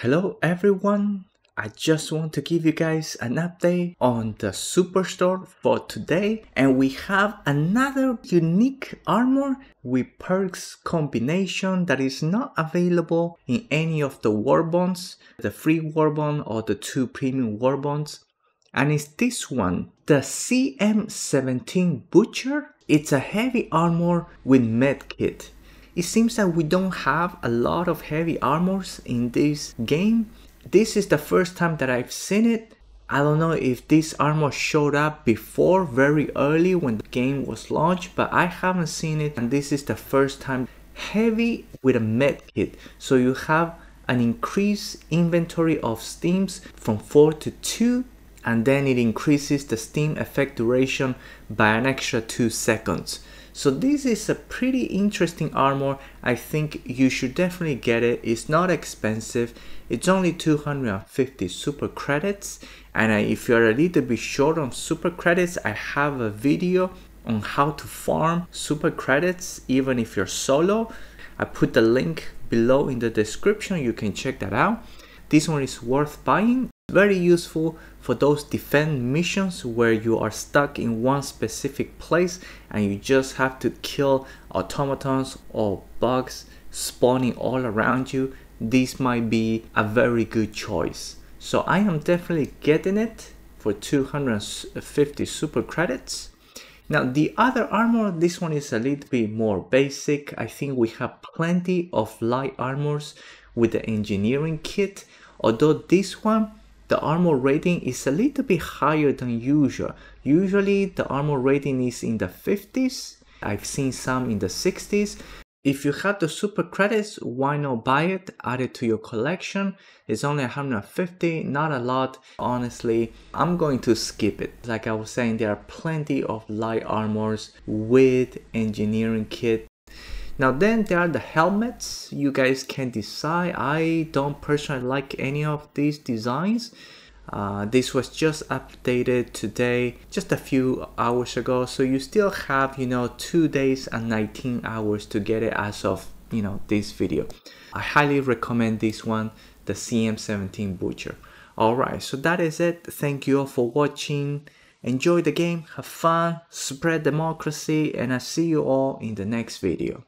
Hello everyone, I just want to give you guys an update on the Superstore for today, and we have another unique armor with perks combination that is not available in any of the warbonds, the free warbond or the two premium warbonds, and it's this one, the CM-17 Butcher. It's a heavy armor with medkit. It seems that we don't have a lot of heavy armors in this game. This is the first time that I've seen it. I don't know if this armor showed up before very early when the game was launched, but I haven't seen it, and this is the first time. Heavy with a medkit, so you have an increased inventory of steams from 4 to 2, and then it increases the steam effect duration by an extra 2 seconds. So this is a pretty interesting armor. I think you should definitely get it. It's not expensive. It's only 250 super credits. And if you're a little bit short on super credits, I have a video on how to farm super credits, even if you're solo. I put the link below in the description. You can check that out. This one is worth buying. Very useful for those defend missions where you are stuck in one specific place and you just have to kill automatons or bugs spawning all around you. This might be a very good choice. So I am definitely getting it for 250 super credits. Now the other armor, this one is a little bit more basic. I think we have plenty of light armors with the engineering kit, although this one, the armor rating is a little bit higher than usual. Usually the armor rating is in the 50s. I've seen some in the 60s. If you have the super credits, why not buy it, add it to your collection? It's only 150, not a lot. Honestly, I'm going to skip it. Like I was saying, there are plenty of light armors with engineering kit. Now then there are the helmets. You guys can decide. I don't personally like any of these designs. This was just updated today, just a few hours ago. So you still have, 2 days and 19 hours to get it as of, this video. I highly recommend this one, the CM-17 Butcher. Alright, so that is it. Thank you all for watching. Enjoy the game, have fun, spread democracy, and I see you all in the next video.